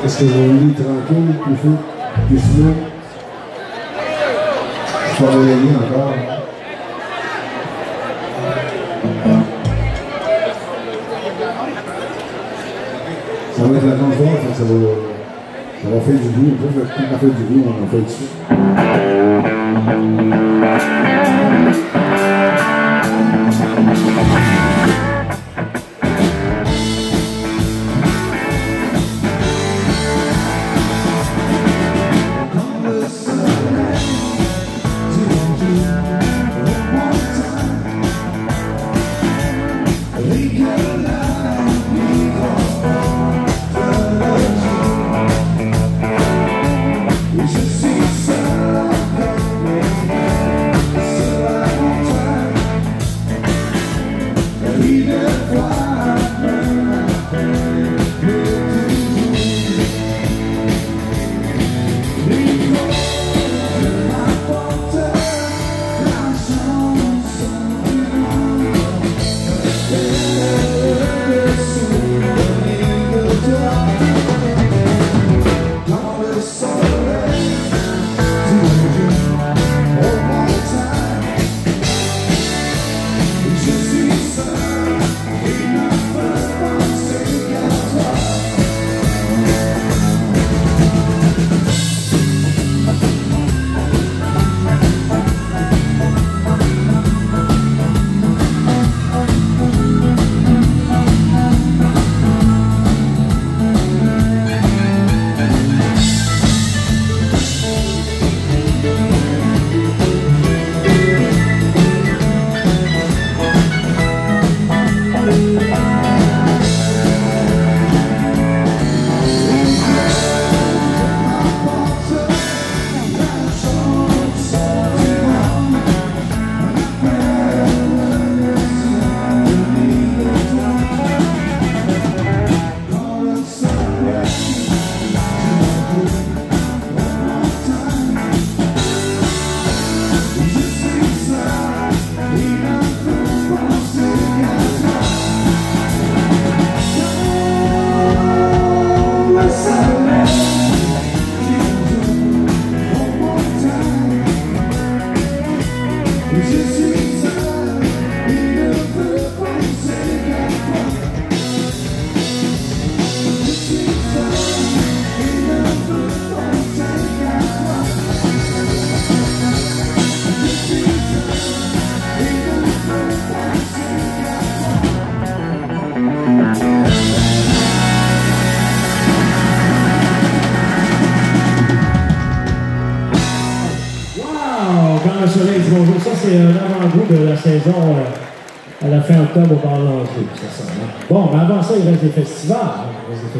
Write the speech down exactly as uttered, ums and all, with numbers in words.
Parce que j'ai mis trente ans, plus fort, plus fort. Je vais me gagner encore. Ça va être la grande fois, ça va, ça va faire du bruit. Quand on a fait du bruit, on en fait dessus. Bonjour, ça c'est un avant-goût de la saison euh, à la fin octobre au Parlement. Bon, mais avant ça, il reste des festivals. Hein? Il reste des festivals.